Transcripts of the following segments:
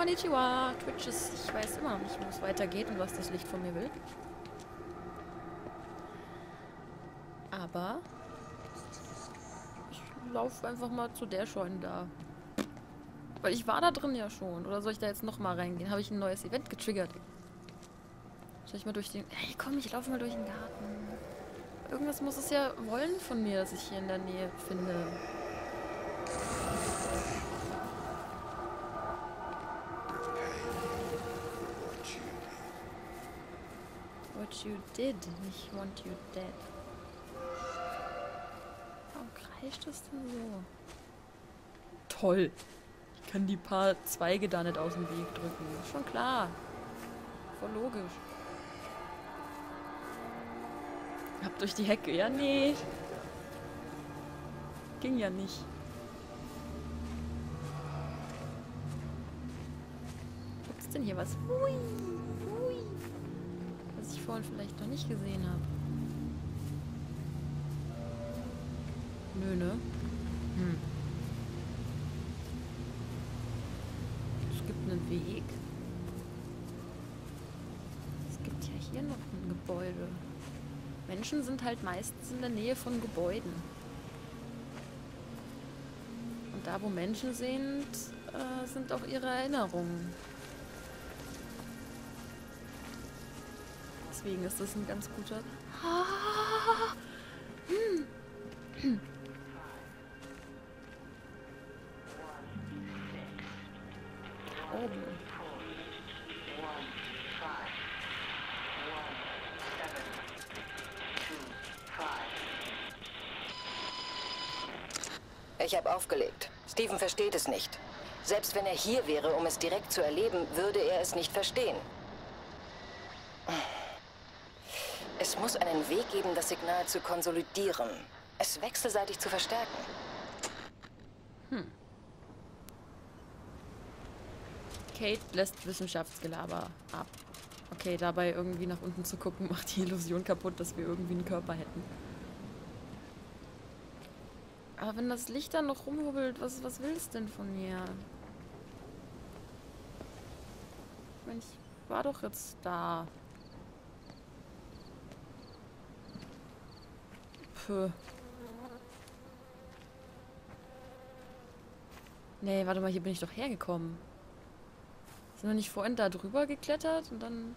Konnichiwa, Twitches. Ich weiß immer noch nicht, wo es weitergeht und was das Licht von mir will. Aber ich laufe einfach mal zu der Scheune da. Weil ich war da drin ja schon. Oder soll ich da jetzt nochmal reingehen? Habe ich ein neues Event getriggert? Soll ich mal durch den... Hey, komm, ich laufe mal durch den Garten. Irgendwas muss es ja wollen von mir, dass ich hier in der Nähe finde. What you did, nicht want you dead. Warum kreischt das denn so? Toll. Ich kann die paar Zweige da nicht aus dem Weg drücken. Schon klar. Voll logisch. Ab durch die Hecke. Ja, nee. Ging ja nicht. Gibt's denn hier was? Hui, hui. Was ich vorhin vielleicht noch nicht gesehen habe. Nö, ne? Hm. Es gibt einen Weg. Es gibt ja hier noch ein Gebäude. Menschen sind halt meistens in der Nähe von Gebäuden. Und da, wo Menschen sind, sind auch ihre Erinnerungen. Deswegen ist das ein ganz guter... Ich habe aufgelegt. Steven versteht es nicht. Selbst wenn er hier wäre, um es direkt zu erleben, würde er es nicht verstehen. Es muss einen Weg geben, das Signal zu konsolidieren. Es wechselseitig zu verstärken. Hm. Kate lässt Wissenschaftsgelaber ab. Okay, dabei irgendwie nach unten zu gucken, macht die Illusion kaputt, dass wir irgendwie einen Körper hätten. Aber wenn das Licht dann noch rumhubbelt, was will es denn von mir? Ich meine, ich war doch jetzt da. Puh. Nee, warte mal, hier bin ich doch hergekommen. Sind wir nicht vorhin da drüber geklettert und dann...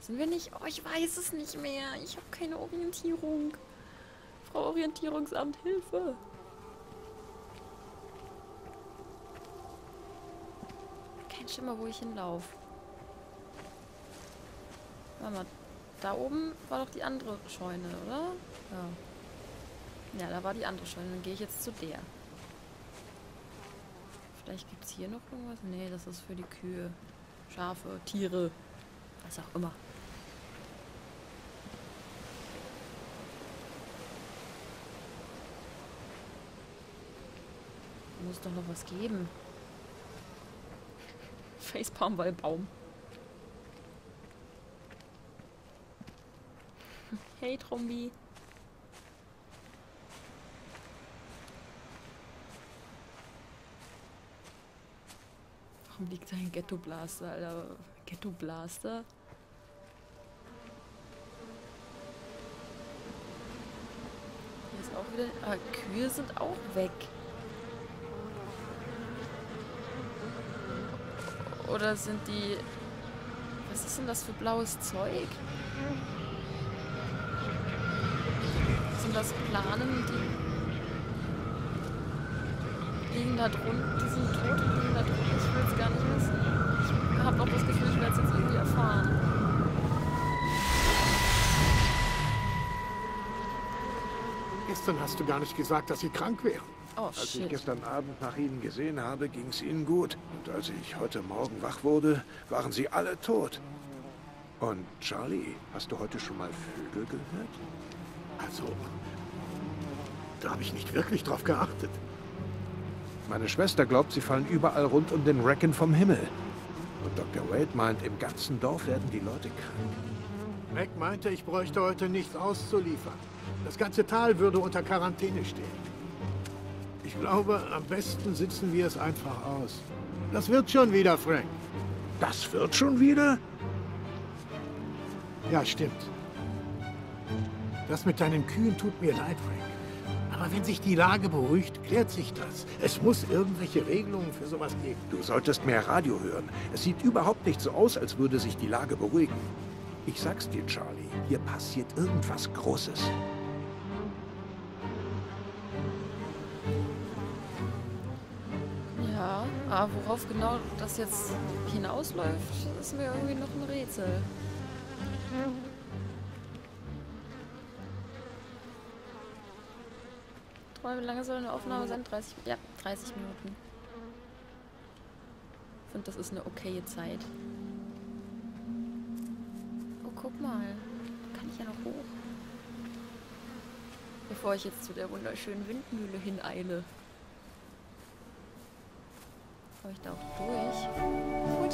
Sind wir nicht... Oh, ich weiß es nicht mehr. Ich habe keine Orientierung. Orientierungsamt, Hilfe! Kein Schimmer, wo ich hinlaufe. Warte mal, da oben war doch die andere Scheune, oder? Ja. Ja, da war die andere Scheune. Dann gehe ich jetzt zu der. Vielleicht gibt es hier noch irgendwas? Nee, das ist für die Kühe, Schafe, Tiere, was auch immer. Muss doch noch was geben. Facepalm bei Baum. Hey, Trombi. Warum liegt da ein Ghetto Blaster, Alter? Ghetto Blaster? Hier ist auch wieder... Ah, Kühe sind auch weg. Oder sind die... Was ist denn das für blaues Zeug? Sind das Planen, die liegen da drunten, die sind tot und liegen da drunten? Ich will es gar nicht wissen. Ich habe auch das Gefühl, ich werde es jetzt irgendwie erfahren. Gestern hast du gar nicht gesagt, dass sie krank wäre. Oh, als shit. Ich gestern Abend nach ihnen gesehen habe, ging es ihnen gut. Und als ich heute Morgen wach wurde, waren sie alle tot. Und Charlie, hast du heute schon mal Vögel gehört? Also, da habe ich nicht wirklich drauf geachtet. Meine Schwester glaubt, sie fallen überall rund um den Recken vom Himmel. Und Dr. Wade meint, im ganzen Dorf werden die Leute krank. Mac meinte, ich bräuchte heute nichts auszuliefern. Das ganze Tal würde unter Quarantäne stehen. Ich glaube, am besten sitzen wir es einfach aus. Das wird schon wieder, Frank. Das wird schon wieder? Ja, stimmt. Das mit deinen Kühen tut mir leid, Frank. Aber wenn sich die Lage beruhigt, klärt sich das. Es muss irgendwelche Regelungen für sowas geben. Du solltest mehr Radio hören. Es sieht überhaupt nicht so aus, als würde sich die Lage beruhigen. Ich sag's dir, Charlie, hier passiert irgendwas Großes. Ja, aber worauf genau das jetzt hinausläuft, das ist mir irgendwie noch ein Rätsel. Wie lange soll eine Aufnahme sein? 30, ja, 30 Minuten. Ich finde, das ist eine okaye Zeit. Oh, guck mal. Da kann ich ja noch hoch. Bevor ich jetzt zu der wunderschönen Windmühle hineile. Komme ich da auch durch?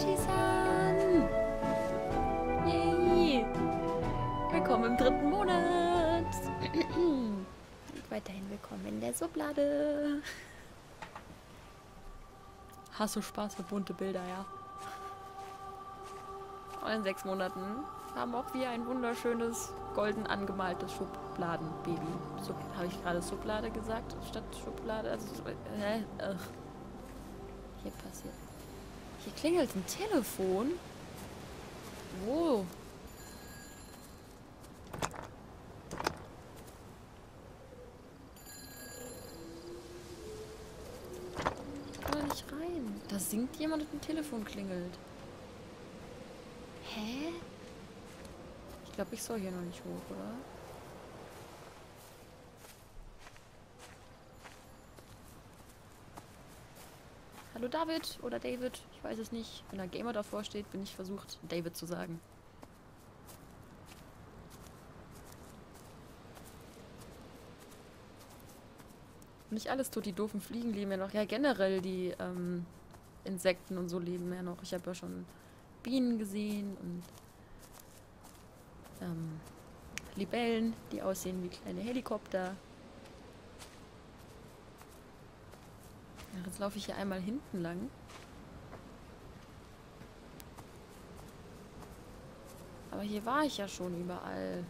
Fuji-san! Yay! Willkommen im 3. Monat! Weiterhin willkommen in der Sublade. Hast du Spaß mit bunte Bilder, ja. Und in 6 Monaten haben auch wir ein wunderschönes, golden angemaltes Schubladenbaby. Habe ich gerade Sublade gesagt? Statt Schublade? Also, hier passiert. Hier klingelt ein Telefon. Wow. Da singt jemand und ein Telefon klingelt. Hä? Ich glaube, ich soll hier noch nicht hoch, oder? Hallo David oder David, ich weiß es nicht. Wenn ein Gamer davor steht, bin ich versucht, David zu sagen. Nicht alles tut, die doofen Fliegen leben ja noch. Ja, generell die Insekten und so leben ja noch. Ich habe ja schon Bienen gesehen und Libellen, die aussehen wie kleine Helikopter. Ja, jetzt laufe ich hier einmal hinten lang. Aber hier war ich ja schon überall.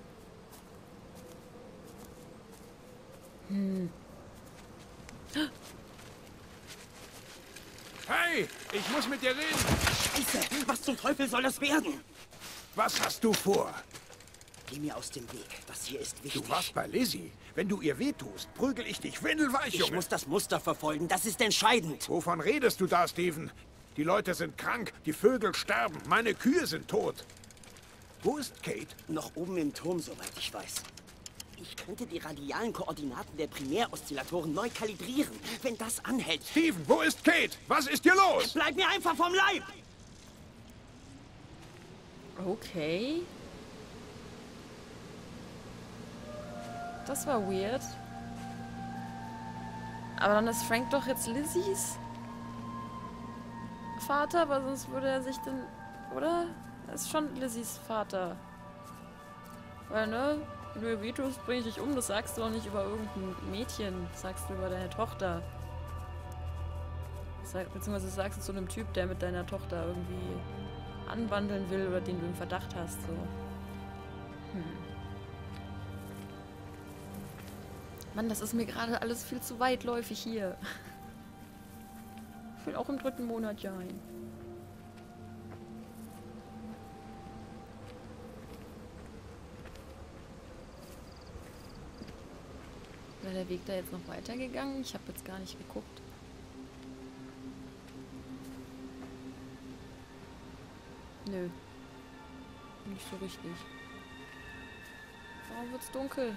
Hey, ich muss mit dir reden. Scheiße, was zum Teufel soll das werden? Was hast du vor? Geh mir aus dem Weg, das hier ist wichtig. Du warst bei Lizzie. Wenn du ihr wehtust, prügel ich dich windelweich, Junge. Ich muss das Muster verfolgen, das ist entscheidend. Wovon redest du da, Steven? Die Leute sind krank, die Vögel sterben, meine Kühe sind tot. Wo ist Kate? Noch oben im Turm, soweit ich weiß. Ich könnte die radialen Koordinaten der Primäroszillatoren neu kalibrieren, wenn das anhält. Steven, wo ist Kate? Was ist hier los? Bleib mir einfach vom Leib! Okay. Das war weird. Aber dann ist Frank doch jetzt Lizzies Vater, weil sonst würde er sich denn... Oder? Er ist schon Lizzies Vater. Weil, ne? Nö, wie du bringe dich um, das sagst du doch nicht über irgendein Mädchen, das sagst du über deine Tochter. Beziehungsweise das sagst du zu einem Typ, der mit deiner Tochter irgendwie anwandeln will oder den du im Verdacht hast, so. Mann, das ist mir gerade alles viel zu weitläufig hier. Ich will auch im 3. Monat ja ein. Wäre der Weg da jetzt noch weitergegangen? Ich habe jetzt gar nicht geguckt. Nö. Nicht so richtig. Warum wird's dunkel?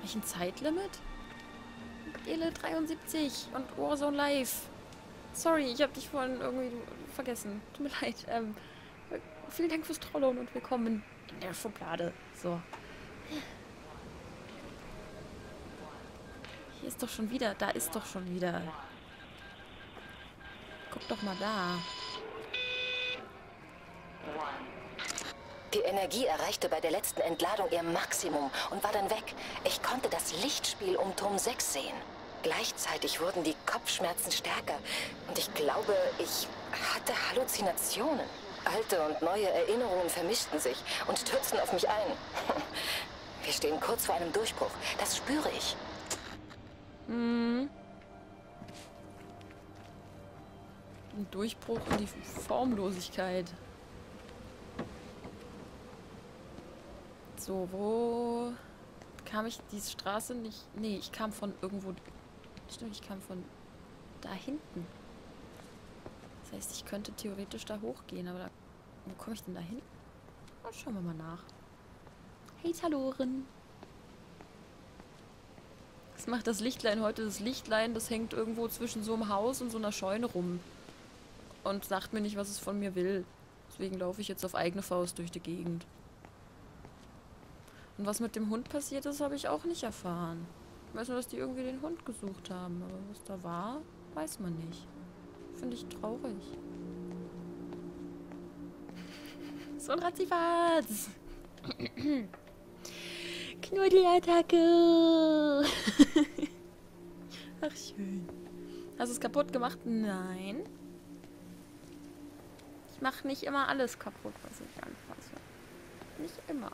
Welchen Zeitlimit? Ele 73 und Warzone Live. Sorry, ich habe dich vorhin irgendwie vergessen. Tut mir leid. Vielen Dank fürs Trollen und willkommen in der Schublade. So. Hier ist doch schon wieder, da ist doch schon wieder. Guck doch mal da. Die Energie erreichte bei der letzten Entladung ihr Maximum und war dann weg. Ich konnte das Lichtspiel um Turm 6 sehen. Gleichzeitig wurden die Kopfschmerzen stärker und ich glaube, ich hatte Halluzinationen. Alte und neue Erinnerungen vermischten sich und stürzten auf mich ein. Wir stehen kurz vor einem Durchbruch. Das spüre ich. Hm. Ein Durchbruch in die Formlosigkeit. So, wo kam ich diese Straße nicht? Nee, ich kam von irgendwo. Stimmt, ich kam von da hinten. Das heißt, ich könnte theoretisch da hochgehen, aber da, wo komme ich denn da hin? Schauen wir mal nach. Hey, Taloren. Was macht das Lichtlein heute? Das Lichtlein, das hängt irgendwo zwischen so einem Haus und so einer Scheune rum. Und sagt mir nicht, was es von mir will. Deswegen laufe ich jetzt auf eigene Faust durch die Gegend. Und was mit dem Hund passiert ist, habe ich auch nicht erfahren. Ich weiß nur, dass die irgendwie den Hund gesucht haben. Aber was da war, weiß man nicht. Finde ich traurig. So ein Ratzifatz! Knuddelattacke! Ach, schön. Hast du es kaputt gemacht? Nein. Ich mache nicht immer alles kaputt, was ich anfasse. Nicht immer.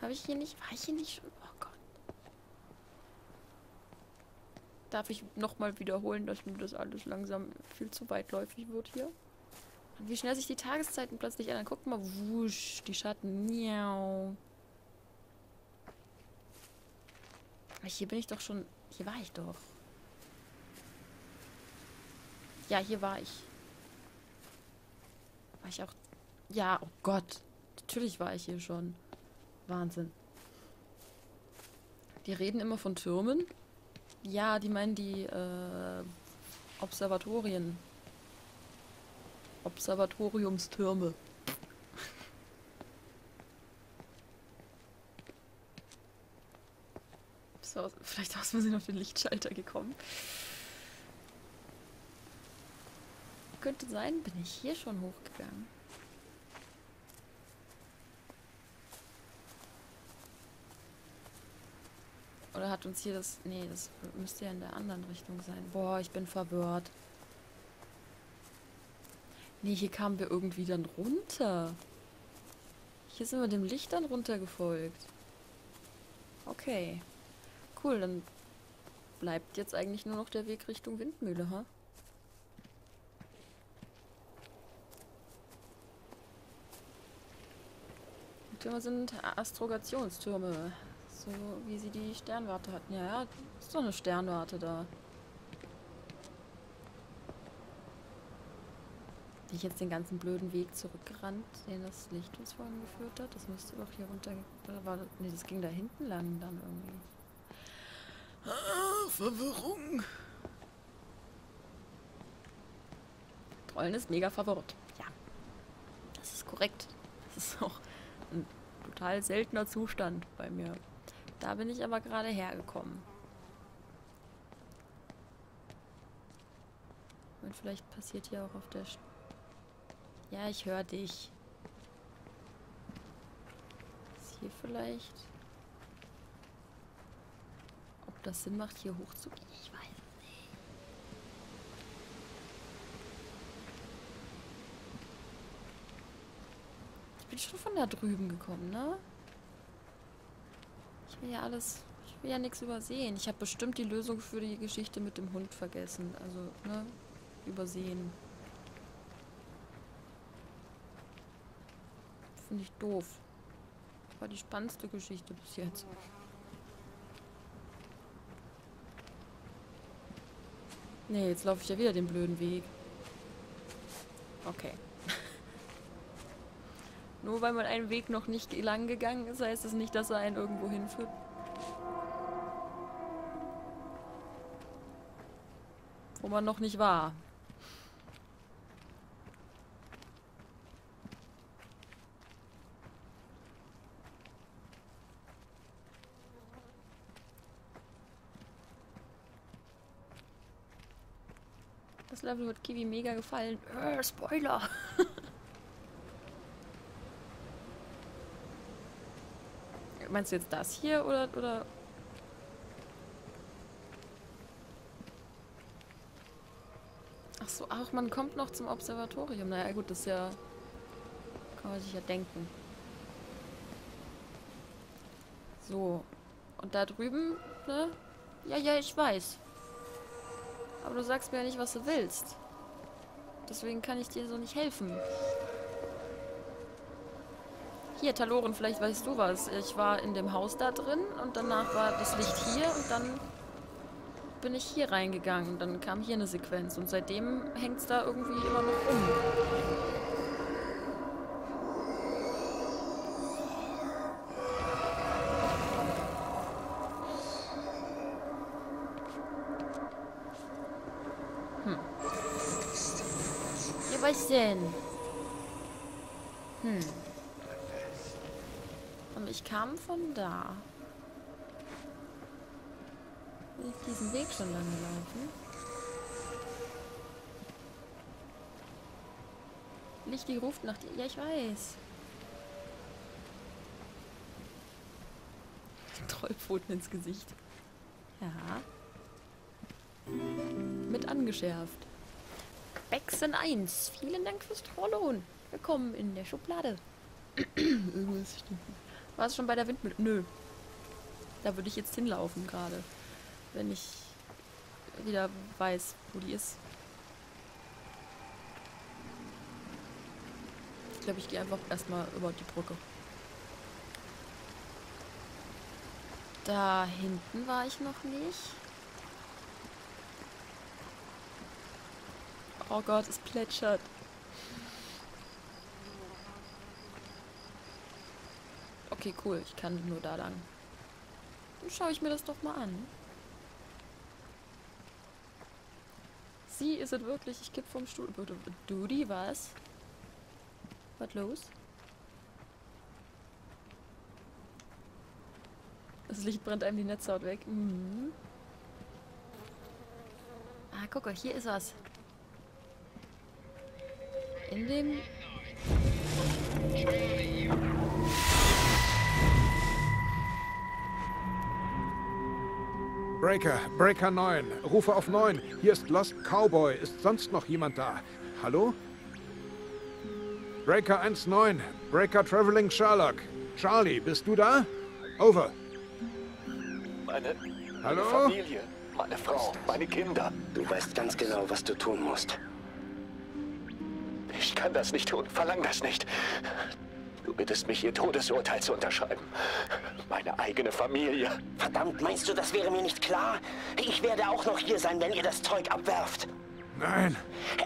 Habe ich hier nicht... War ich hier nicht schon... Oh Gott. Darf ich nochmal wiederholen, dass mir das alles langsam viel zu weitläufig wird hier? Und wie schnell sich die Tageszeiten plötzlich ändern. Guckt mal, wusch, die Schatten. Miau. Hier bin ich doch schon... Hier war ich doch. Ja, hier war ich. War ich auch... Ja, oh Gott. Natürlich war ich hier schon. Wahnsinn. Die reden immer von Türmen. Ja, die meinen die Observatorien. Observatoriumstürme. So, vielleicht aus Versehen auf den Lichtschalter gekommen. Könnte sein, bin ich hier schon hochgegangen. Oder hat uns hier das... Nee, das müsste ja in der anderen Richtung sein. Boah, ich bin verwirrt. Nee, hier kamen wir irgendwie dann runter. Hier sind wir dem Licht dann runter gefolgt. Okay. Cool, dann bleibt jetzt eigentlich nur noch der Weg Richtung Windmühle, ha? Die Türme sind Astrogationstürme. So wie sie die Sternwarte hatten. Ja, ist doch eine Sternwarte da. Bin ich jetzt den ganzen blöden Weg zurückgerannt, den das Licht uns vorhin geführt hat? Das müsste doch hier runter... Ne, das ging da hinten lang dann irgendwie. Ah, Verwirrung! Trollen ist mega verwirrt. Ja, das ist korrekt. Das ist auch ein total seltener Zustand bei mir. Da bin ich aber gerade hergekommen. Und vielleicht passiert hier auch auf der... ja, ich höre dich. Ist hier vielleicht... Ob das Sinn macht, hier hochzugehen? Ich weiß es nicht. Ich bin schon von da drüben gekommen, ne? Ja, alles. Ich will ja nichts übersehen. Ich habe bestimmt die Lösung für die Geschichte mit dem Hund vergessen. Also, ne? Übersehen. Finde ich doof. War die spannendste Geschichte bis jetzt. Nee, jetzt laufe ich ja wieder den blöden Weg. Okay. Nur weil man einen Weg noch nicht lang gegangen ist, heißt es nicht, dass er einen irgendwo hinführt. Wo man noch nicht war. Das Level wird Kiwi mega gefallen. Spoiler! Meinst du jetzt das hier, oder? Ach so, ach, man kommt noch zum Observatorium. Naja, gut, das ist ja... Kann man sich ja denken. So. Und da drüben, ne? Ja, ja, ich weiß. Aber du sagst mir ja nicht, was du willst. Deswegen kann ich dir so nicht helfen. Hier, Taloren, vielleicht weißt du was. Ich war in dem Haus da drin und danach war das Licht hier und dann bin ich hier reingegangen. Dann kam hier eine Sequenz und seitdem hängt es da irgendwie immer noch rum. Was denn? Und ich kam von da. Will ich diesen Weg schon lange laufen? Lichti ruft nach dir. Ja, ich weiß. Trollpfoten ins Gesicht. Ja. Mit angeschärft. Wechseln 1. Vielen Dank fürs Trollen. Willkommen in der Schublade. Irgendwas stimmt. Warst du schon bei der Windmühle? Nö. Da würde ich jetzt hinlaufen gerade. Wenn ich wieder weiß, wo die ist. Ich glaube, ich gehe einfach erstmal über die Brücke. Da hinten war ich noch nicht. Oh Gott, es plätschert. Okay, cool. Ich kann nur da lang. Dann schaue ich mir das doch mal an. Sie ist es wirklich. Ich kipp vom Stuhl. Dudi, was? Was los? Das Licht brennt einem die Netzhaut weg. Mhm. Ah, guck mal, hier ist was. In dem... Breaker 9. Rufe auf 9. Hier ist Lost Cowboy. Ist sonst noch jemand da? Hallo? Breaker 19. Breaker Traveling Sherlock. Charlie, bist du da? Over. Hallo? Familie, meine Frau, meine Kinder. Du weißt ganz genau, was du tun musst. Ich kann das nicht tun, verlang das nicht. Du bittest mich, ihr Todesurteil zu unterschreiben. Meine eigene Familie. Verdammt, meinst du, das wäre mir nicht klar? Ich werde auch noch hier sein, wenn ihr das Zeug abwerft. Nein.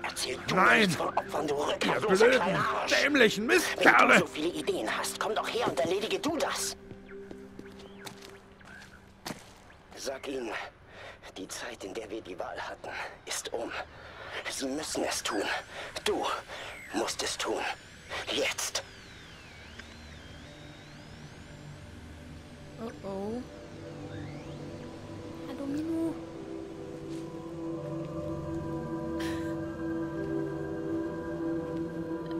Erzähl du nichts von Opfern, du rückhaltloser kleiner Arsch. Ihr blöden, dämlichen Mistkerle. Wenn du so viele Ideen hast, komm doch her und erledige du das. Sag ihnen, die Zeit, in der wir die Wahl hatten, ist um. Sie müssen es tun. Du musst es tun. Jetzt. Oh oh. Hallo Mimu.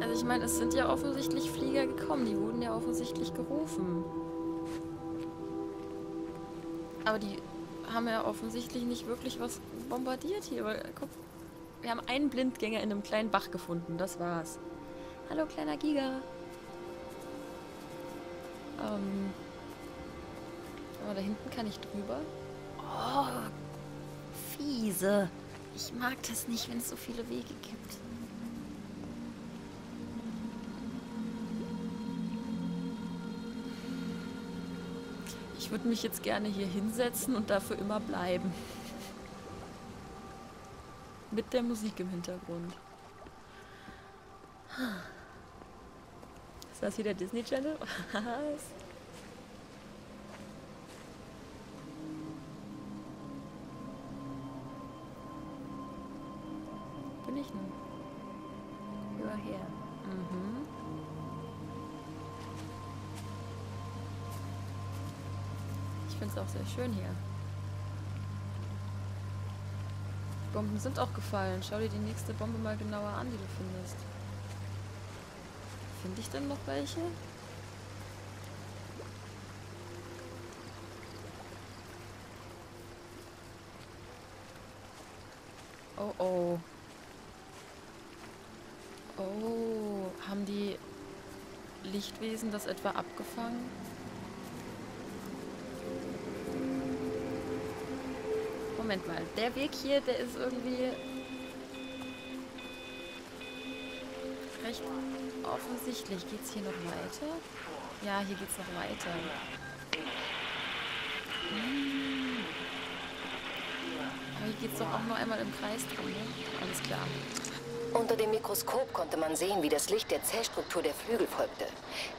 Also ich meine, es sind ja offensichtlich Flieger gekommen. Die wurden ja offensichtlich gerufen. Aber die haben ja offensichtlich nicht wirklich was bombardiert hier. Weil, guck. Wir haben einen Blindgänger in einem kleinen Bach gefunden. Das war's. Hallo, kleiner Giga. Aber da hinten kann ich drüber. Oh, fiese. Ich mag das nicht, wenn es so viele Wege gibt. Ich würde mich jetzt gerne hier hinsetzen und dafür immer bleiben. Mit der Musik im Hintergrund. Ist das hier der Disney Channel? Was? Wo bin ich nun? Überher. Mhm. Ich finde es auch sehr schön hier. Bomben sind auch gefallen. Schau dir die nächste Bombe mal genauer an, die du findest. Finde ich denn noch welche? Oh oh. Lichtwesen das etwa abgefangen? Moment mal, der Weg hier, der ist irgendwie recht offensichtlich. Geht's hier noch weiter? Ja, hier geht's noch weiter. Aber hier geht's doch auch nur einmal im Kreis drum, ne? Alles klar. Unter dem Mikroskop konnte man sehen, wie das Licht der Zellstruktur der Flügel folgte.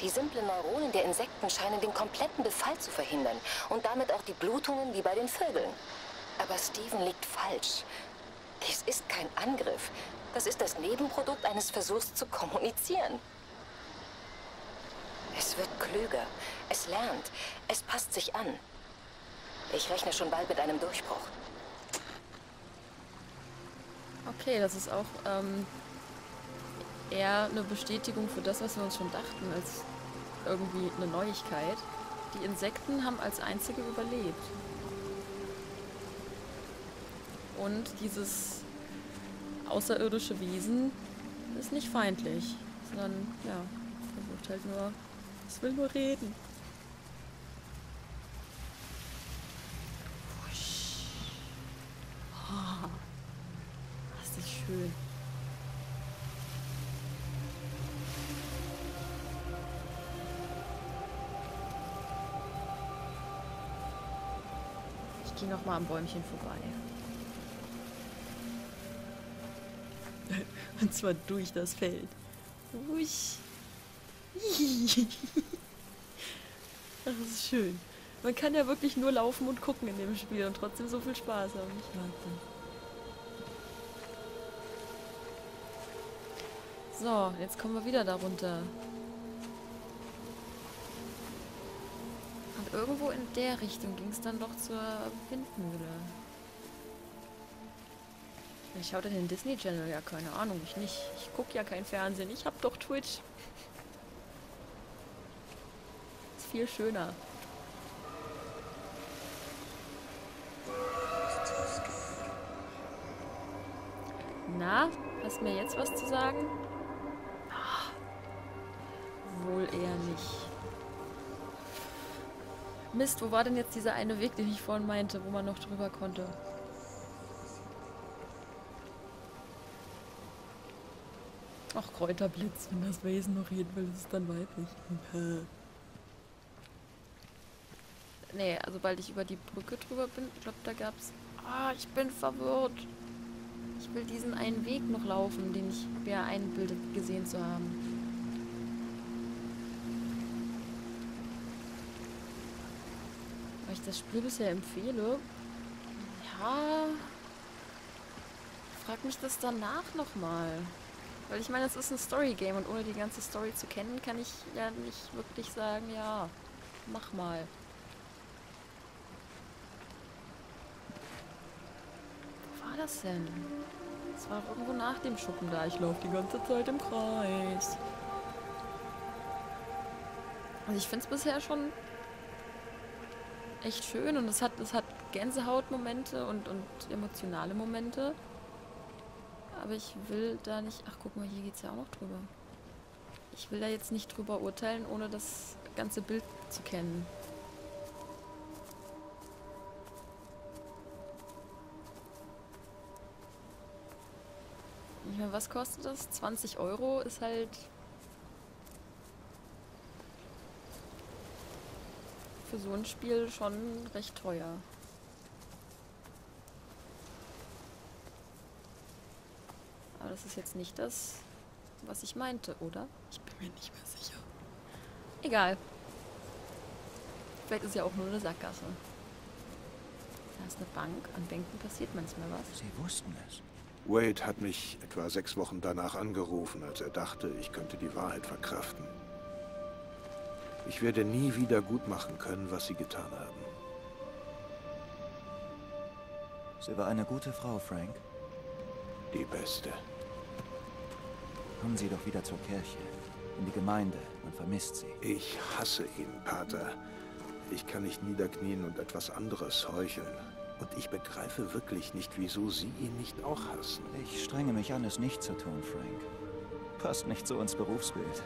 Die simplen Neuronen der Insekten scheinen den kompletten Befall zu verhindern und damit auch die Blutungen wie bei den Vögeln. Aber Steven liegt falsch. Dies ist kein Angriff. Das ist das Nebenprodukt eines Versuchs zu kommunizieren. Es wird klüger. Es lernt. Es passt sich an. Ich rechne schon bald mit einem Durchbruch. Okay, das ist auch eher eine Bestätigung für das, was wir uns schon dachten, als irgendwie eine Neuigkeit. Die Insekten haben als einzige überlebt. Und dieses außerirdische Wesen ist nicht feindlich, sondern, ja, versucht halt nur, es will nur reden. Oh, das ist schön. Ich gehe nochmal am Bäumchen vorbei. Und zwar durch das Feld. Wusch. Das ist schön. Man kann ja wirklich nur laufen und gucken in dem Spiel und trotzdem so viel Spaß haben. Ich mag das. So, jetzt kommen wir wieder da runter. Und irgendwo in der Richtung ging es dann doch zur Windmühle. Ich schaue den Disney Channel, ja, keine Ahnung, ich nicht. Ich gucke ja kein Fernsehen, ich hab doch Twitch. Ist viel schöner. Na, hast du mir jetzt was zu sagen? Ach, wohl eher nicht. Mist, wo war denn jetzt dieser eine Weg, den ich vorhin meinte, wo man noch drüber konnte? Ach, Kräuterblitz, wenn das Wesen noch reden will, ist es dann weiblich. Nee, also sobald ich über die Brücke drüber bin, ich glaube, da gab's... Ah, ich bin verwirrt. Ich will diesen einen Weg noch laufen, den ich mir einbildet, gesehen zu haben. Weil ich das Spiel bisher empfehle... Ja... Frag mich das danach nochmal. Weil ich meine, es ist ein Story-Game und ohne die ganze Story zu kennen, kann ich ja nicht wirklich sagen, ja, mach mal. Wo war das denn? Es war irgendwo nach dem Schuppen da. Ich laufe die ganze Zeit im Kreis. Also ich finde es bisher schon echt schön und es hat Gänsehautmomente und emotionale Momente. Aber ich will da nicht... Ach, guck mal, hier geht's ja auch noch drüber. Ich will da jetzt nicht drüber urteilen, ohne das ganze Bild zu kennen. Ich meine, was kostet das? 20 € ist halt... für so ein Spiel schon recht teuer. Aber das ist jetzt nicht das, was ich meinte, oder? Ich bin mir nicht mehr sicher. Egal. Vielleicht ist ja auch nur eine Sackgasse. Da ist eine Bank. An Bänken passiert manchmal was. Sie wussten es. Wade hat mich etwa 6 Wochen danach angerufen, als er dachte, ich könnte die Wahrheit verkraften. Ich werde nie wieder gutmachen können, was sie getan haben. Sie war eine gute Frau, Frank. Die Beste. Kommen Sie doch wieder zur Kirche, in die Gemeinde. Man vermisst Sie. Ich hasse ihn, Pater. Ich kann nicht niederknien und etwas anderes heucheln. Und ich begreife wirklich nicht, wieso Sie ihn nicht auch hassen. Ich strenge mich an, es nicht zu tun, Frank. Passt nicht zu uns Berufsbild.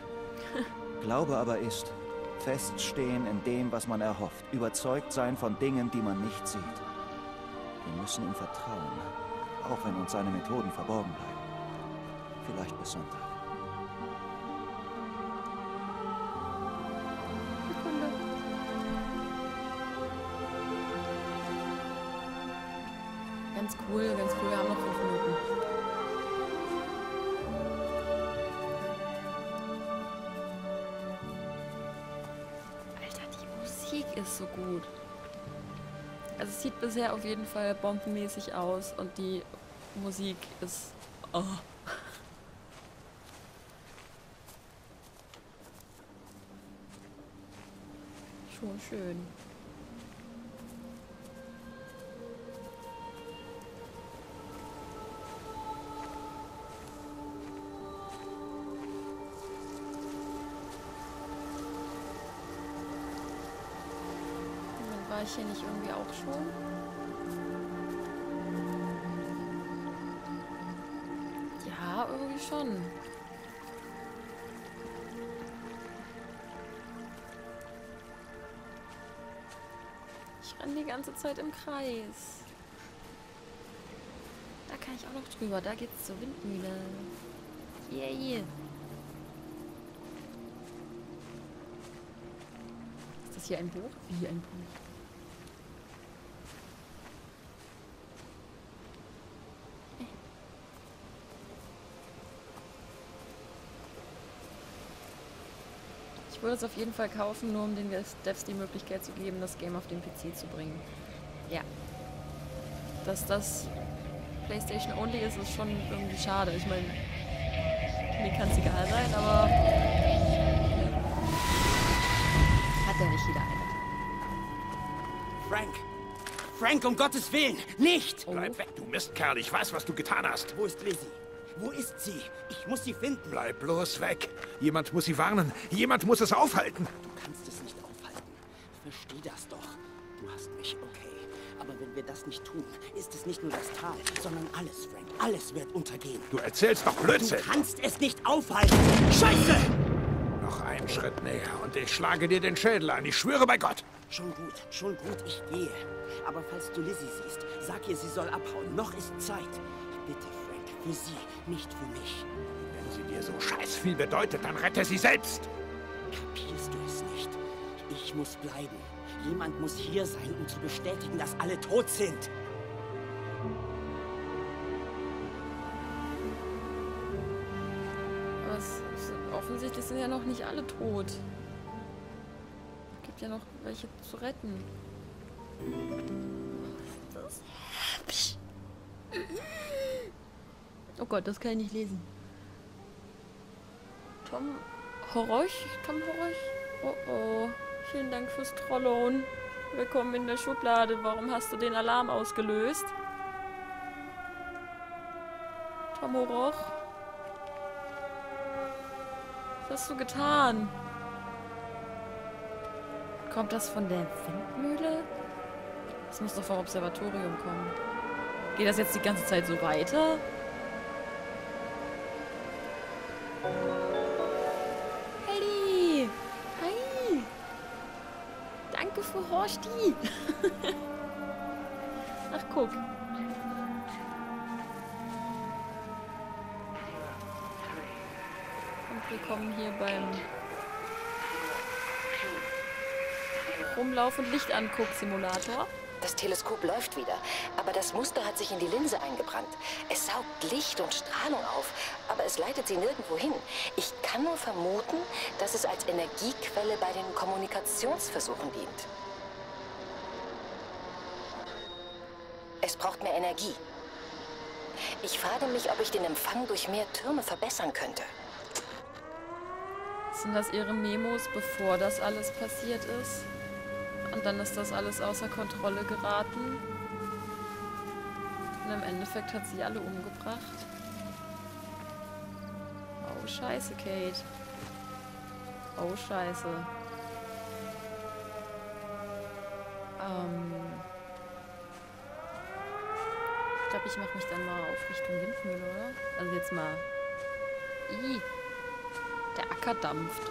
Glaube aber ist, feststehen in dem, was man erhofft, überzeugt sein von Dingen, die man nicht sieht. Wir müssen ihm vertrauen, auch wenn uns seine Methoden verborgen bleiben. Vielleicht bis Sonntag. Sekunde. Ganz cool, wir haben noch 5 Minuten. Ist so gut. Also es sieht bisher auf jeden Fall bombenmäßig aus und die Musik ist... Oh. Schon schön. War ich hier nicht irgendwie auch schon? Ja, irgendwie schon. Ich renne die ganze Zeit im Kreis. Da kann ich auch noch drüber. Da geht's zur Windmühle. Yeah. Ist das hier ein Buch? Wie ein Buch. Ich würde es auf jeden Fall kaufen, nur um den Devs die Möglichkeit zu geben, das Game auf den PC zu bringen. Ja. Dass das PlayStation Only ist, ist schon irgendwie schade. Ich meine, mir kann es egal sein, aber... Hat ja nicht jeder eine. Frank! Frank, um Gottes Willen! Nicht! Oh. Bleib weg, du Mistkerl! Ich weiß, was du getan hast! Wo ist Lizzie? Wo ist sie? Ich muss sie finden. Bleib bloß weg. Jemand muss sie warnen. Jemand muss es aufhalten. Du kannst es nicht aufhalten. Versteh das doch. Du hast mich, okay. Aber wenn wir das nicht tun, ist es nicht nur das Tal, sondern alles, Frank. Alles wird untergehen. Du erzählst doch Blödsinn. Du kannst es nicht aufhalten. Scheiße! Noch einen Schritt näher und ich schlage dir den Schädel an. Ich schwöre bei Gott. Schon gut, ich gehe. Aber falls du Lizzie siehst, sag ihr, sie soll abhauen. Noch ist Zeit. Bitte, für sie, nicht für mich. Wenn sie dir so scheiß viel bedeutet, dann rette sie selbst. Kapierst du es nicht? Ich muss bleiben. Jemand muss hier sein, um zu bestätigen, dass alle tot sind. Aber offensichtlich sind ja noch nicht alle tot. Es gibt ja noch welche zu retten. Was ist das? Oh Gott, das kann ich nicht lesen. Tom Horoch? Tom Horoch? Oh oh. Vielen Dank fürs Trollen. Willkommen in der Schublade. Warum hast du den Alarm ausgelöst? Tom Horoch? Was hast du getan? Kommt das von der Windmühle? Das muss doch vom Observatorium kommen. Geht das jetzt die ganze Zeit so weiter? Halli! Hi! Danke für Horsti! Ach, guck. Und wir kommen hier beim Rumlauf- und Lichtanguck-Simulator. Das Teleskop läuft wieder, aber das Muster hat sich in die Linse eingebrannt. Es saugt Licht und Strahlung auf, aber es leitet sie nirgendwo hin. Ich kann nur vermuten, dass es als Energiequelle bei den Kommunikationsversuchen dient. Es braucht mehr Energie. Ich frage mich, ob ich den Empfang durch mehr Türme verbessern könnte. Sind das Ihre Memos, bevor das alles passiert ist? Und dann ist das alles außer Kontrolle geraten. Und im Endeffekt hat sie alle umgebracht. Oh, scheiße, Kate. Oh, scheiße. Ich glaube, ich mache mich dann mal auf Richtung Windmühle, oder? Also jetzt mal... Da Acker dampft.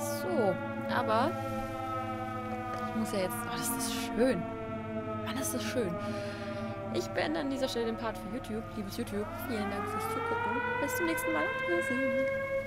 So, aber ich muss ja jetzt... Oh, das ist schön. Mann, das ist schön. Ich beende an dieser Stelle den Part für YouTube. Liebes YouTube, vielen Dank fürs Zugucken. Bis zum nächsten Mal. Tschüss.